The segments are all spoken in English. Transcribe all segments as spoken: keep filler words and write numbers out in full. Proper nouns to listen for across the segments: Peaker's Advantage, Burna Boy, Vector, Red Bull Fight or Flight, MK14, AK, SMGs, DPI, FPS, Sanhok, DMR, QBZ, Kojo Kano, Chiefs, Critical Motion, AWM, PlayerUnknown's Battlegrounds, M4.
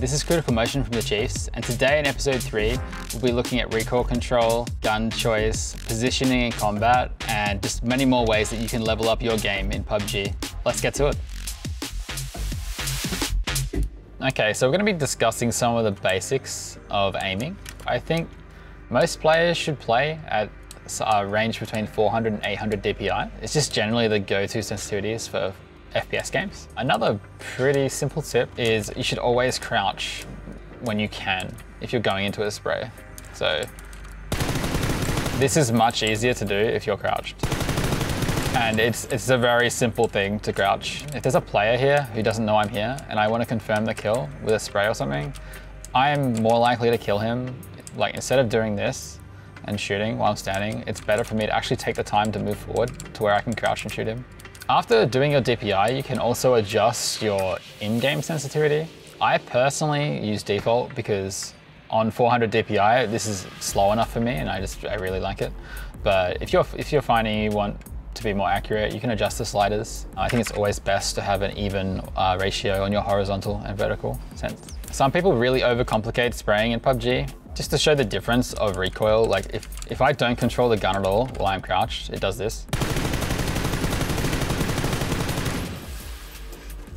this is Critical Motion from the Chiefs, and today in episode three, we'll be looking at recoil control, gun choice, positioning in combat, and just many more ways that you can level up your game in P U B G. Let's get to it. Okay, so we're gonna be discussing some of the basics of aiming. I think most players should play at a range between four hundred and eight hundred D P I. It's just generally the go-to sensitivities for F P S games. Another pretty simple tip is you should always crouch when you can if you're going into a spray. So this is much easier to do if you're crouched. And it's, it's a very simple thing to crouch. If there's a player here who doesn't know I'm here and I want to confirm the kill with a spray or something, I am more likely to kill him. Like, instead of doing this and shooting while I'm standing, it's better for me to actually take the time to move forward to where I can crouch and shoot him. After doing your D P I, you can also adjust your in-game sensitivity. I personally use default because on four hundred D P I, this is slow enough for me and I just, I really like it. But if you're, if you're finding you want to be more accurate, you can adjust the sliders. I think it's always best to have an even uh, ratio on your horizontal and vertical sense. Some people really overcomplicate spraying in P U B G. Just to show the difference of recoil, like if, if I don't control the gun at all while I'm crouched, it does this.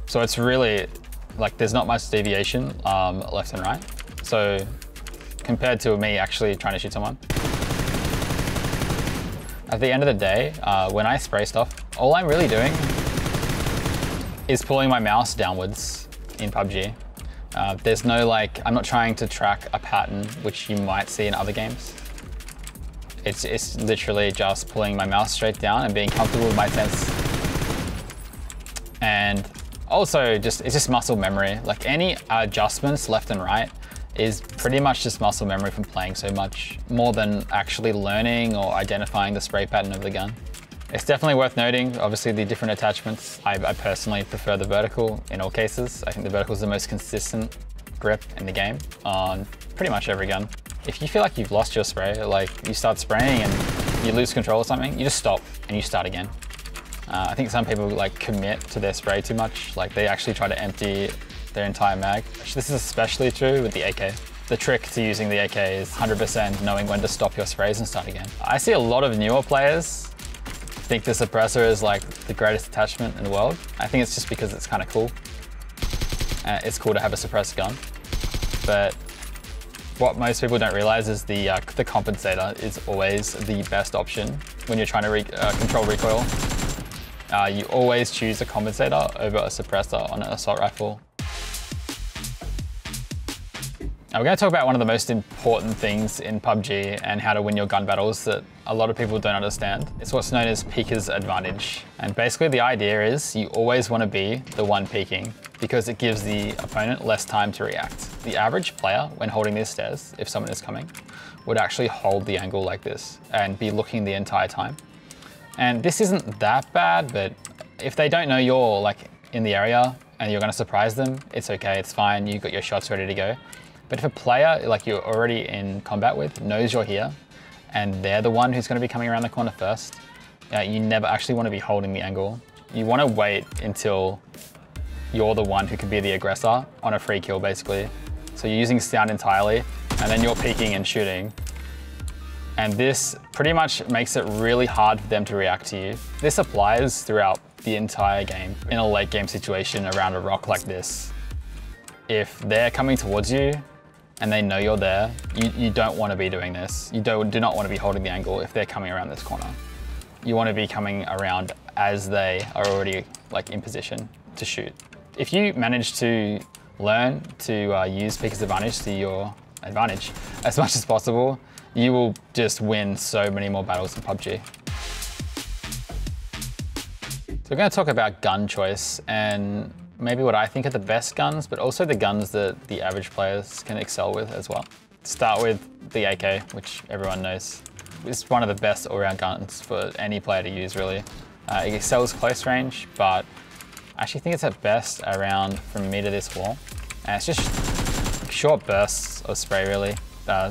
So it's really, like, there's not much deviation um, left and right. So compared to me actually trying to shoot someone. At the end of the day, uh, when I spray stuff, all I'm really doing is pulling my mouse downwards in P U B G. Uh, there's no, like, I'm not trying to track a pattern, which you might see in other games. It's, it's literally just pulling my mouse straight down and being comfortable with my sense. And also just, it's just muscle memory. Like, any adjustments left and right is pretty much just muscle memory from playing so much, more than actually learning or identifying the spray pattern of the gun. It's definitely worth noting, obviously, the different attachments. I, I personally prefer the vertical in all cases. I think the vertical is the most consistent grip in the game on pretty much every gun. If you feel like you've lost your spray, like you start spraying and you lose control or something, you just stop and you start again. Uh, I think some people like commit to their spray too much. Like, they actually try to empty their entire mag. This is especially true with the A K. The trick to using the A K is one hundred percent knowing when to stop your sprays and start again. I see a lot of newer players think the suppressor is like the greatest attachment in the world. I think it's just because it's kind of cool. Uh, it's cool to have a suppressed gun. But what most people don't realize is the uh, the compensator is always the best option when you're trying to re uh, control recoil. Uh, you always choose a compensator over a suppressor on an assault rifle. Now we're going to talk about one of the most important things in P U B G and how to win your gun battles that a lot of people don't understand. It's what's known as Peaker's Advantage. And basically the idea is you always want to be the one peaking because it gives the opponent less time to react. The average player, when holding these stairs, if someone is coming, would actually hold the angle like this and be looking the entire time. And this isn't that bad, but if they don't know you're like in the area and you're going to surprise them, it's okay, it's fine, you've got your shots ready to go. But if a player, like you're already in combat with, knows you're here, and they're the one who's gonna be coming around the corner first, uh, you never actually wanna be holding the angle. You wanna wait until you're the one who could be the aggressor on a free kill, basically. So you're using sound entirely, and then you're peeking and shooting. And this pretty much makes it really hard for them to react to you. This applies throughout the entire game. In a late game situation around a rock like this, if they're coming towards you, and they know you're there, you, you don't want to be doing this. You don't, do not want to be holding the angle if they're coming around this corner. You want to be coming around as they are already like in position to shoot. If you manage to learn to uh, use Peaker's Advantage to your advantage as much as possible, you will just win so many more battles in P U B G. So we're going to talk about gun choice and maybe what I think are the best guns, but also the guns that the average players can excel with as well. Start with the A K, which everyone knows. It's one of the best all-round guns for any player to use, really. Uh, it excels close range, but I actually think it's at best around from me to this wall. And it's just short bursts of spray, really. Uh,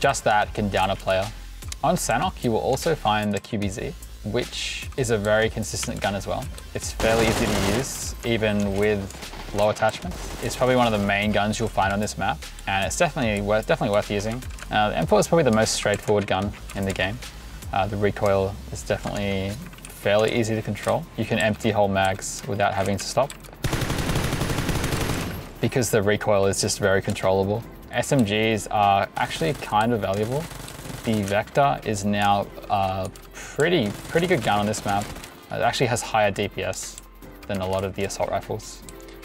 just that can down a player. On Sanhok, you will also find the Q B Z, which is a very consistent gun as well. It's fairly easy to use, even with low attachment. It's probably one of the main guns you'll find on this map, and it's definitely worth, definitely worth using. Uh, the M four is probably the most straightforward gun in the game. Uh, the recoil is definitely fairly easy to control. You can empty whole mags without having to stop, because the recoil is just very controllable. S M Gs are actually kind of valuable. The Vector is now a pretty, pretty good gun on this map. It actually has higher D P S than a lot of the assault rifles.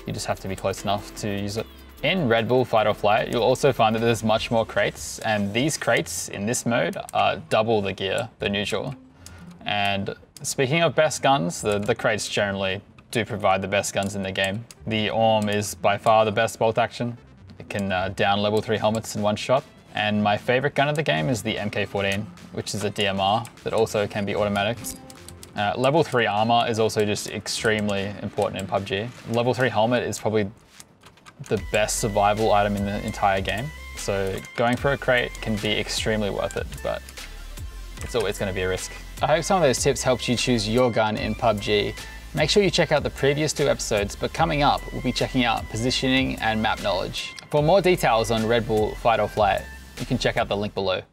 You just have to be close enough to use it. In Red Bull Fight or Flight, you'll also find that there's much more crates, and these crates in this mode are double the gear than usual. And speaking of best guns, the, the crates generally do provide the best guns in the game. The A W M is by far the best bolt action. It can uh, down level three helmets in one shot. And my favorite gun of the game is the M K fourteen, which is a D M R that also can be automatic. Uh, level three armor is also just extremely important in P U B G. Level three helmet is probably the best survival item in the entire game. So going for a crate can be extremely worth it, but it's always going to be a risk. I hope some of those tips helped you choose your gun in P U B G. Make sure you check out the previous two episodes, but coming up, we'll be checking out positioning and map knowledge. For more details on Red Bull Fight or Flight, you can check out the link below.